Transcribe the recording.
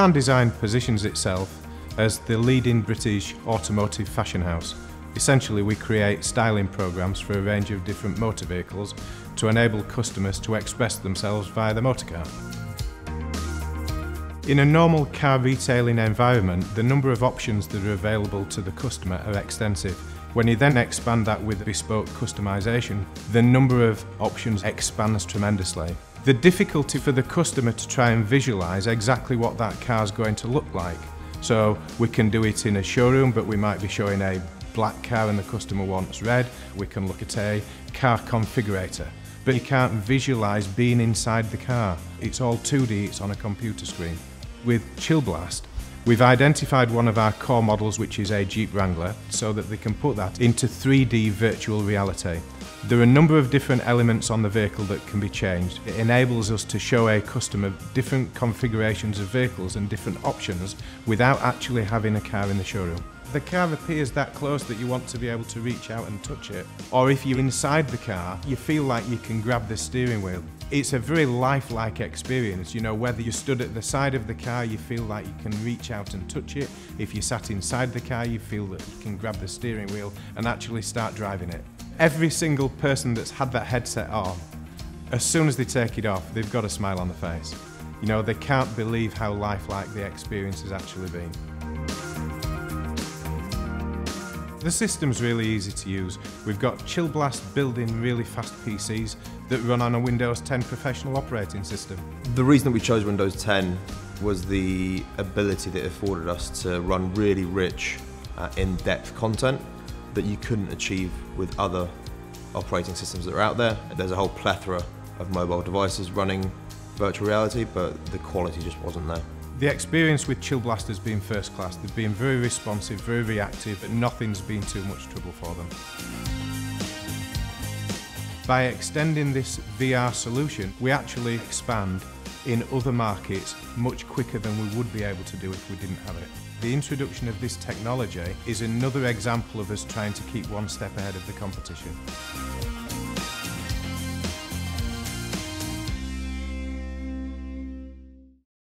Can Design positions itself as the leading British automotive fashion house. Essentially, we create styling programs for a range of different motor vehicles to enable customers to express themselves via the motorcar. In a normal car retailing environment, the number of options that are available to the customer are extensive. When you then expand that with bespoke customization, the number of options expands tremendously. The difficulty for the customer to try and visualize exactly what that car's going to look like. So we can do it in a showroom, but we might be showing a black car and the customer wants red. We can look at a car configurator, but you can't visualize being inside the car. It's all 2D, it's on a computer screen. With Chillblast, we've identified one of our core models, which is a Jeep Wrangler, so that they can put that into 3D virtual reality. There are a number of different elements on the vehicle that can be changed. It enables us to show a customer different configurations of vehicles and different options without actually having a car in the showroom. The car appears that close that you want to be able to reach out and touch it. Or if you're inside the car, you feel like you can grab the steering wheel. It's a very lifelike experience. You know, whether you stood at the side of the car, you feel like you can reach out and touch it. If you sat inside the car, you feel that you can grab the steering wheel and actually start driving it. Every single person that's had that headset on, as soon as they take it off, they've got a smile on the face. You know, they can't believe how lifelike the experience has actually been. The system's really easy to use. We've got Chillblast building really fast PCs that run on a Windows 10 professional operating system. The reason that we chose Windows 10 was the ability that it afforded us to run really rich, in-depth content that you couldn't achieve with other operating systems that are out there. There's a whole plethora of mobile devices running virtual reality, but the quality just wasn't there. The experience with Chillblast has been first class. They've been very responsive, very reactive, but nothing's been too much trouble for them. By extending this VR solution, we actually expand in other markets much quicker than we would be able to do if we didn't have it. The introduction of this technology is another example of us trying to keep one step ahead of the competition.